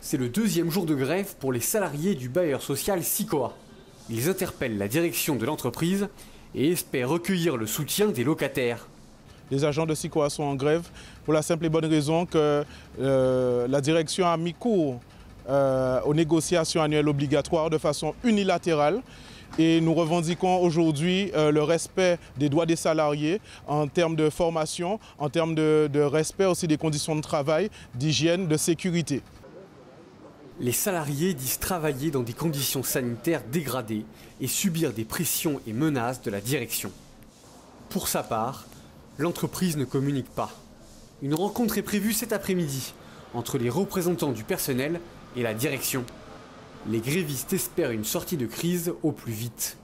C'est le deuxième jour de grève pour les salariés du bailleur social Sikoa. Ils interpellent la direction de l'entreprise et espèrent recueillir le soutien des locataires. Les agents de Sikoa sont en grève pour la simple et bonne raison que la direction a mis court aux négociations annuelles obligatoires de façon unilatérale. Et nous revendiquons aujourd'hui le respect des droits des salariés en termes de formation, en termes de respect aussi des conditions de travail, d'hygiène, de sécurité. Les salariés disent travailler dans des conditions sanitaires dégradées et subir des pressions et menaces de la direction. Pour sa part, l'entreprise ne communique pas. Une rencontre est prévue cet après-midi entre les représentants du personnel et la direction. Les grévistes espèrent une sortie de crise au plus vite.